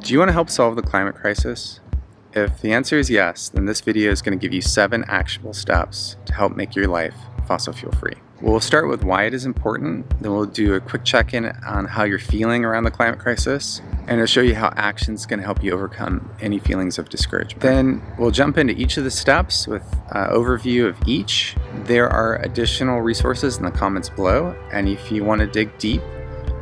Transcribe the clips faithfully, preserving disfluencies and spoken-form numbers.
Do you want to help solve the climate crisis? If the answer is yes, then this video is going to give you seven actionable steps to help make your life fossil fuel free. We'll start with why it is important, then we'll do a quick check-in on how you're feeling around the climate crisis, and it'll show you how actions can help you overcome any feelings of discouragement. Then we'll jump into each of the steps with an overview of each. There are additional resources in the comments below, and if you want to dig deep,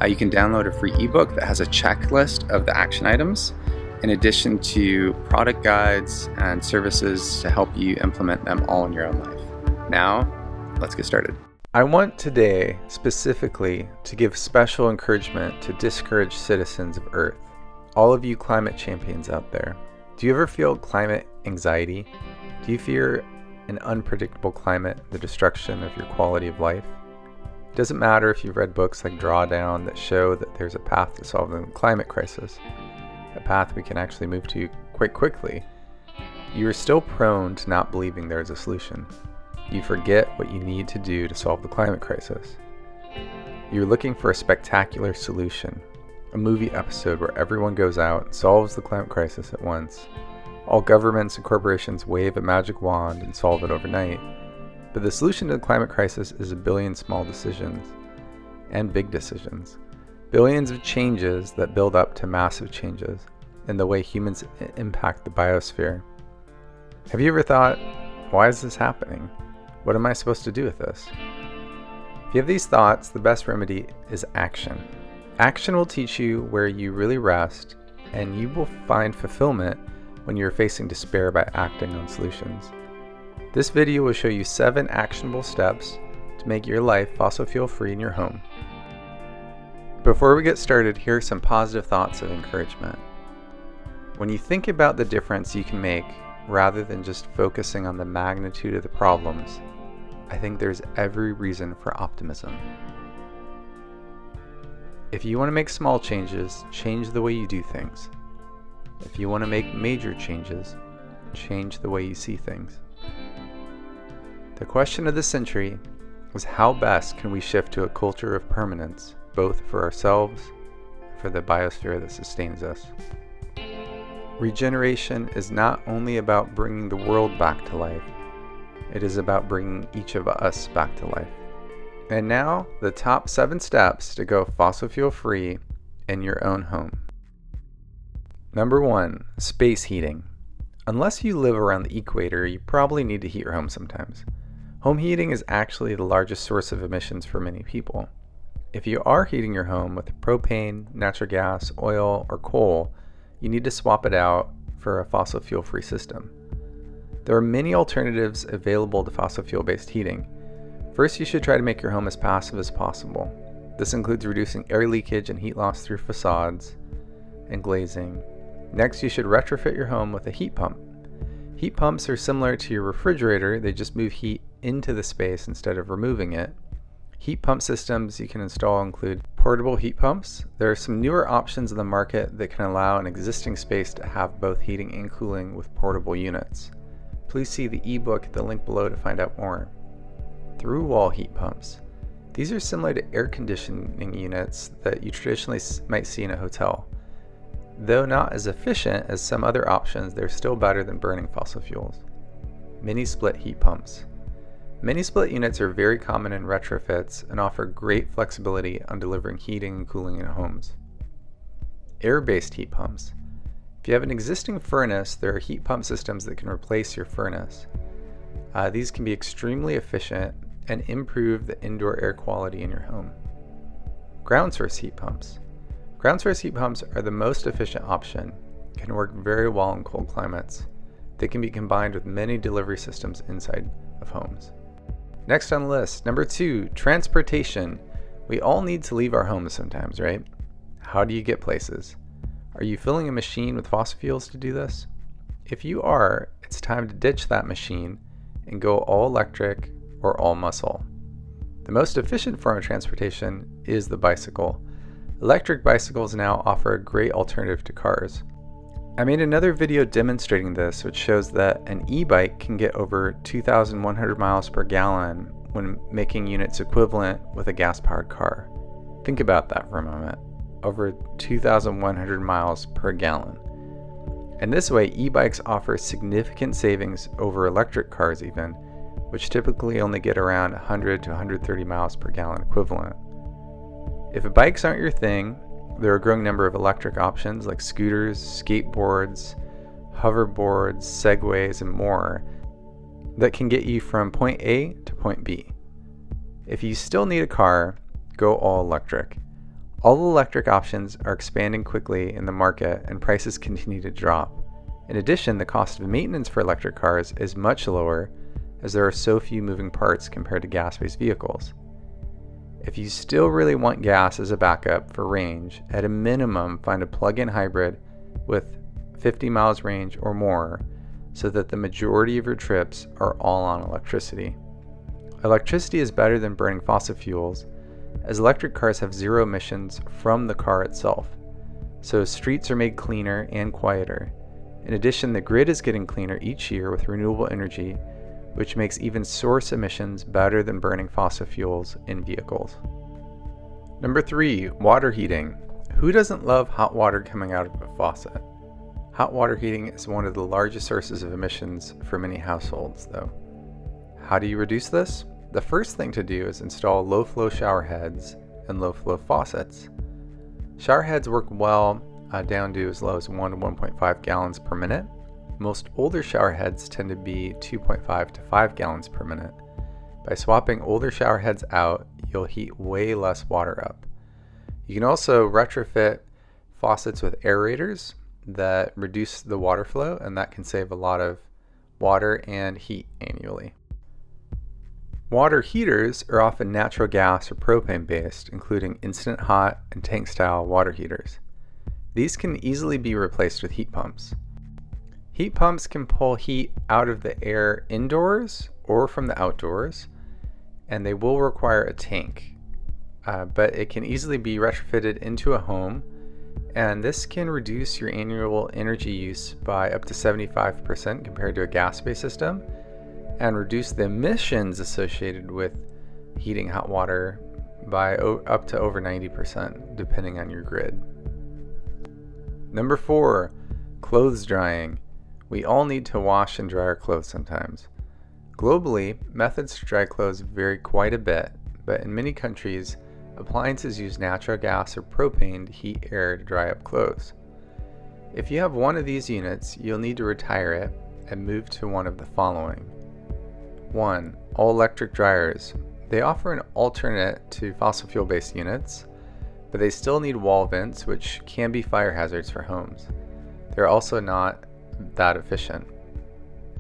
uh, you can download a free ebook that has a checklist of the action items, in addition to product guides and services to help you implement them all in your own life. Now, let's get started. I want today specifically to give special encouragement to discouraged citizens of Earth. All of you climate champions out there, do you ever feel climate anxiety? Do you fear an unpredictable climate, the destruction of your quality of life? It doesn't matter if you've read books like Drawdown that show that there's a path to solving the climate crisis, a path we can actually move to quite quickly. You are still prone to not believing there is a solution. You forget what you need to do to solve the climate crisis. You're looking for a spectacular solution, a movie episode where everyone goes out and solves the climate crisis at once. All governments and corporations wave a magic wand and solve it overnight. But the solution to the climate crisis is a billion small decisions and big decisions. Billions of changes that build up to massive changes in the way humans impact the biosphere. Have you ever thought, why is this happening? What am I supposed to do with this? If you have these thoughts, the best remedy is action. Action will teach you where you really rest, and you will find fulfillment when you're facing despair by acting on solutions. This video will show you seven actionable steps to make your life fossil fuel free in your home. Before we get started, here are some positive thoughts of encouragement. When you think about the difference you can make, rather than just focusing on the magnitude of the problems, I think there's every reason for optimism. If you want to make small changes, change the way you do things. If you want to make major changes, change the way you see things. The question of the century is how best can we shift to a culture of permanence, both for ourselves and for the biosphere that sustains us. Regeneration is not only about bringing the world back to life, it is about bringing each of us back to life. And now, the top seven steps to go fossil fuel free in your own home. Number one, space heating. Unless you live around the equator, you probably need to heat your home sometimes. Home heating is actually the largest source of emissions for many people. If you are heating your home with propane, natural gas, oil, or coal, you need to swap it out for a fossil fuel-free system. There are many alternatives available to fossil fuel-based heating. First, you should try to make your home as passive as possible. This includes reducing air leakage and heat loss through facades and glazing. Next, you should retrofit your home with a heat pump. Heat pumps are similar to your refrigerator, they just move heat into the space instead of removing it. Heat pump systems you can install include portable heat pumps. There are some newer options in the market that can allow an existing space to have both heating and cooling with portable units. Please see the ebook at the link below to find out more. Through wall heat pumps. These are similar to air conditioning units that you traditionally might see in a hotel. Though not as efficient as some other options, they're still better than burning fossil fuels. Mini split heat pumps. Mini split units are very common in retrofits and offer great flexibility on delivering heating and cooling in homes. Air-based heat pumps. If you have an existing furnace, there are heat pump systems that can replace your furnace. Uh, these can be extremely efficient and improve the indoor air quality in your home. Ground source heat pumps. Ground source heat pumps are the most efficient option, can work very well in cold climates. They can be combined with many delivery systems inside of homes. Next on the list, number two, transportation. We all need to leave our homes sometimes, right? How do you get places? Are you filling a machine with fossil fuels to do this? If you are, it's time to ditch that machine and go all electric or all muscle. The most efficient form of transportation is the bicycle. Electric bicycles now offer a great alternative to cars. I made another video demonstrating this, which shows that an e-bike can get over two thousand one hundred miles per gallon when making units equivalent with a gas-powered car. Think about that for a moment. over two thousand one hundred miles per gallon. And this way, e-bikes offer significant savings over electric cars even, which typically only get around one hundred to one hundred thirty miles per gallon equivalent. If bikes aren't your thing, there are a growing number of electric options like scooters, skateboards, hoverboards, segways, and more that can get you from point A to point B. If you still need a car, go all electric. All electric options are expanding quickly in the market and prices continue to drop. In addition, the cost of maintenance for electric cars is much lower as there are so few moving parts compared to gas-based vehicles. If you still really want gas as a backup for range, at a minimum find a plug-in hybrid with fifty miles range or more so that the majority of your trips are all on electricity. Electricity is better than burning fossil fuels, as electric cars have zero emissions from the car itself, so streets are made cleaner and quieter. In addition, the grid is getting cleaner each year with renewable energy, which makes even source emissions better than burning fossil fuels in vehicles. Number three, water heating. Who doesn't love hot water coming out of a faucet? Hot water heating is one of the largest sources of emissions for many households, though. How do you reduce this? The first thing to do is install low flow shower heads and low flow faucets. Shower heads work well uh, down to as low as one to one point five gallons per minute. Most older shower heads tend to be two point five to five gallons per minute. By swapping older shower heads out, you'll heat way less water up. You can also retrofit faucets with aerators that reduce the water flow, and that can save a lot of water and heat annually. Water heaters are often natural gas or propane based, including instant hot and tank style water heaters. These can easily be replaced with heat pumps. Heat pumps can pull heat out of the air indoors or from the outdoors, and they will require a tank, uh, but it can easily be retrofitted into a home, and this can reduce your annual energy use by up to seventy-five percent compared to a gas-based system, and reduce the emissions associated with heating hot water by up to over ninety percent, depending on your grid. Number four, clothes drying. We all need to wash and dry our clothes sometimes. Globally, methods to dry clothes vary quite a bit, but in many countries, appliances use natural gas or propane to heat air to dry up clothes. If you have one of these units, you'll need to retire it and move to one of the following. one. All-electric dryers. They offer an alternate to fossil fuel-based units, but they still need wall vents, which can be fire hazards for homes. They're also not that efficient.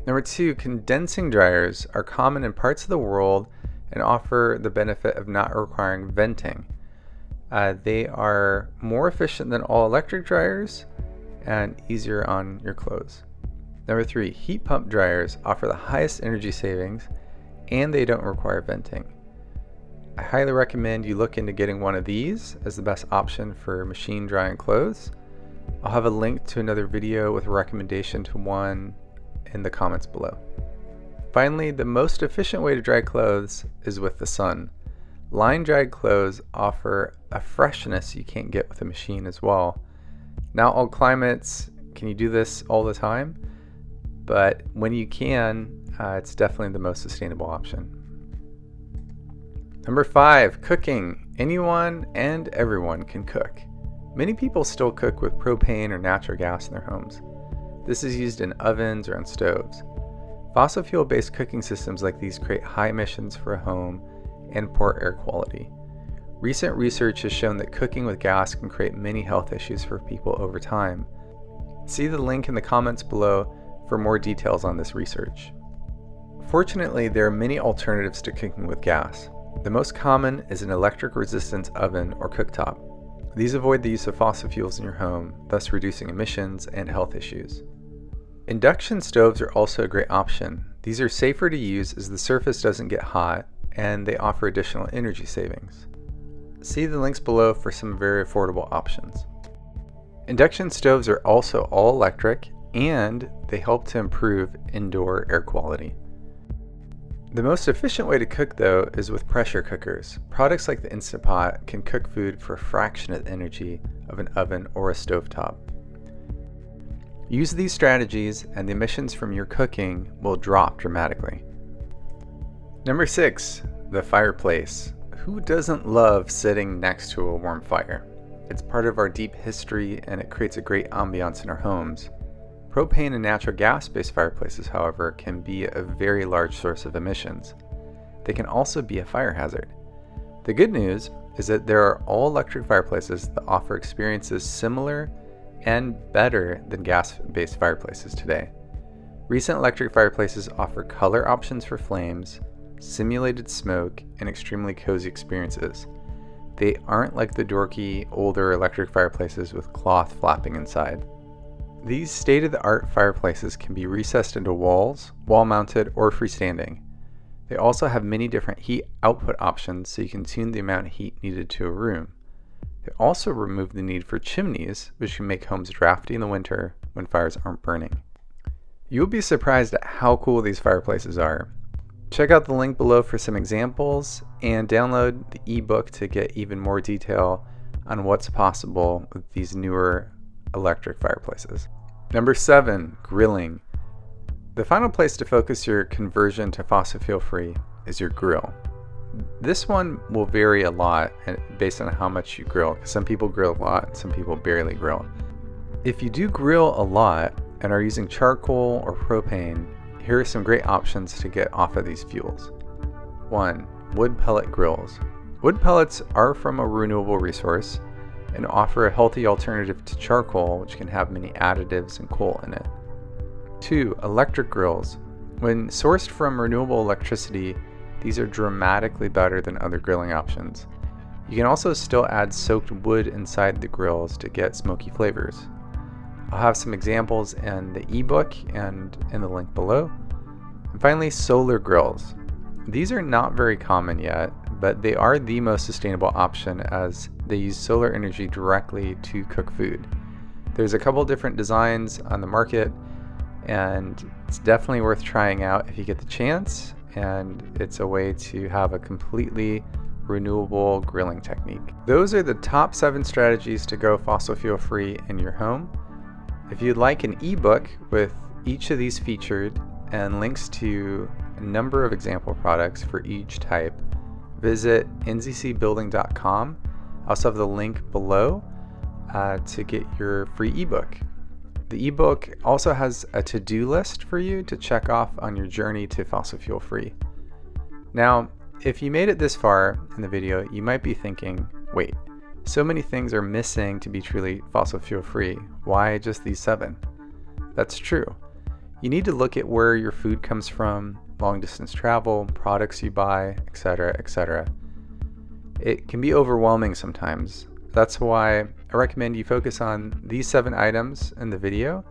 Number two, condensing dryers are common in parts of the world and offer the benefit of not requiring venting. Uh, they are more efficient than all-electric dryers and easier on your clothes. Number three, heat pump dryers offer the highest energy savings and they don't require venting. I highly recommend you look into getting one of these as the best option for machine drying clothes. I'll have a link to another video with a recommendation to one in the comments below. Finally, the most efficient way to dry clothes is with the sun. Line dried clothes offer a freshness you can't get with a machine as well. Not all climates can you do this all the time, but when you can, uh, it's definitely the most sustainable option. Number five, cooking. Anyone and everyone can cook. Many people still cook with propane or natural gas in their homes. This is used in ovens or on stoves. Fossil fuel-based cooking systems like these create high emissions for a home and poor air quality. Recent research has shown that cooking with gas can create many health issues for people over time. See the link in the comments below for more details on this research. Fortunately, there are many alternatives to cooking with gas. The most common is an electric resistance oven or cooktop. These avoid the use of fossil fuels in your home, thus reducing emissions and health issues. Induction stoves are also a great option. These are safer to use as the surface doesn't get hot and they offer additional energy savings. See the links below for some very affordable options. Induction stoves are also all electric and they help to improve indoor air quality. The most efficient way to cook, though, is with pressure cookers. Products like the Instant Pot can cook food for a fraction of the energy of an oven or a stovetop. Use these strategies and the emissions from your cooking will drop dramatically. Number six, the fireplace. Who doesn't love sitting next to a warm fire? It's part of our deep history and it creates a great ambiance in our homes. Propane and natural gas-based fireplaces, however, can be a very large source of emissions. They can also be a fire hazard. The good news is that there are all-electric fireplaces that offer experiences similar and better than gas-based fireplaces today. Recent electric fireplaces offer color options for flames, simulated smoke, and extremely cozy experiences. They aren't like the dorky, older electric fireplaces with cloth flapping inside. These state-of-the-art fireplaces can be recessed into walls, wall-mounted, or freestanding. They also have many different heat output options so you can tune the amount of heat needed to a room. They also remove the need for chimneys, which can make homes drafty in the winter when fires aren't burning. You'll be surprised at how cool these fireplaces are. Check out the link below for some examples and download the ebook to get even more detail on what's possible with these newer electric fireplaces. Number seven, grilling. The final place to focus your conversion to fossil fuel free is your grill. This one will vary a lot based on how much you grill. Some people grill a lot, some people barely grill. If you do grill a lot and are using charcoal or propane, here are some great options to get off of these fuels. One, wood pellet grills. Wood pellets are from a renewable resource and offer a healthy alternative to charcoal, which can have many additives and coal in it. Two, electric grills. When sourced from renewable electricity, these are dramatically better than other grilling options. You can also still add soaked wood inside the grills to get smoky flavors. I'll have some examples in the ebook and in the link below. And finally, solar grills. These are not very common yet, but they are the most sustainable option as they use solar energy directly to cook food. There's a couple different designs on the market and it's definitely worth trying out if you get the chance, and it's a way to have a completely renewable grilling technique. Those are the top seven strategies to go fossil fuel free in your home. If you'd like an ebook with each of these featured and links to a number of example products for each type, visit N Z C building dot com. I also have the link below uh, to get your free ebook. The ebook also has a to-do list for you to check off on your journey to fossil fuel free. Now, if you made it this far in the video, you might be thinking, wait, so many things are missing to be truly fossil fuel free. Why just these seven? That's true. You need to look at where your food comes from, long distance travel, products you buy, et cetera, et cetera. It can be overwhelming sometimes. That's why I recommend you focus on these seven items in the video,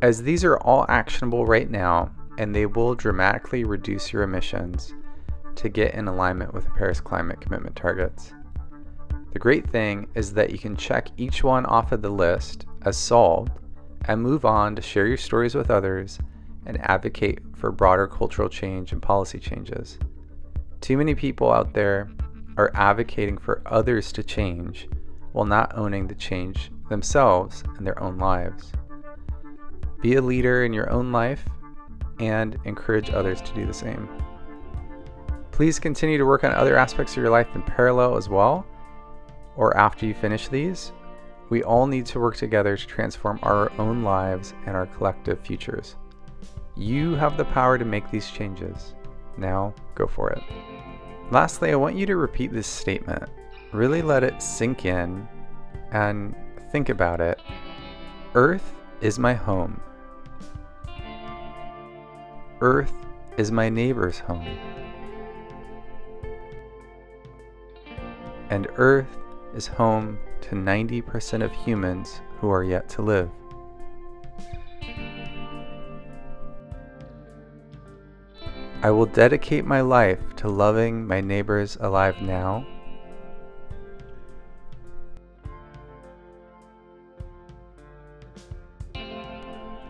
as these are all actionable right now and they will dramatically reduce your emissions to get in alignment with the Paris Climate Commitment targets. The great thing is that you can check each one off of the list as solved and move on to share your stories with others and advocate for broader cultural change and policy changes. Too many people out there are advocating for others to change while not owning the change themselves in their own lives. Be a leader in your own life and encourage others to do the same. Please continue to work on other aspects of your life in parallel as well, or after you finish these. We all need to work together to transform our own lives and our collective futures. You have the power to make these changes. Now, go for it. Lastly, I want you to repeat this statement. Really let it sink in and think about it. Earth is my home. Earth is my neighbor's home. And Earth is home to ninety percent of humans who are yet to live. I will dedicate my life to loving my neighbors alive now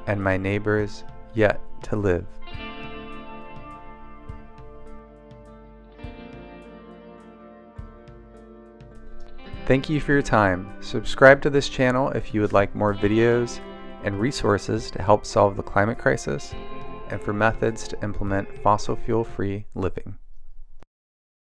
and my neighbors yet to live. Thank you for your time. Subscribe to this channel if you would like more videos and resources to help solve the climate crisis and for methods to implement fossil fuel free living.